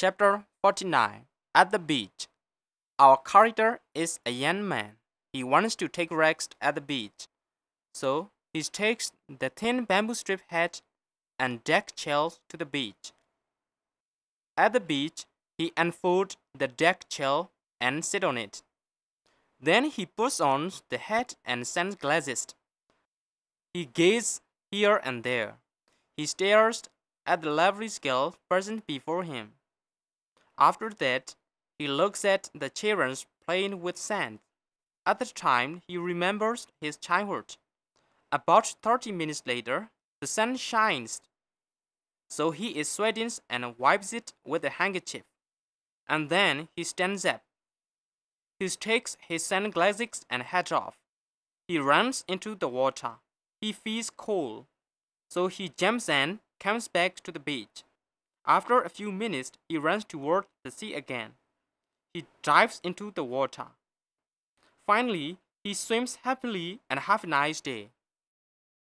Chapter 49. At the beach. Our character is a young man. He wants to take rest at the beach. So he takes the thin bamboo strip hat and deck chairs to the beach. At the beach, he unfolds the deck chair and sits on it. Then he puts on the hat and sunglasses. He gazes here and there. He stares at the lovely girl present before him. After that, he looks at the children playing with sand. At the time, he remembers his childhood. About 30 minutes later, the sun shines, so he is sweating and wipes it with a handkerchief. And then he stands up. He takes his sunglasses and hat off. He runs into the water. He feels cold, so he jumps and comes back to the beach. After a few minutes, he runs toward the sea again. He dives into the water. Finally, he swims happily and have a nice day.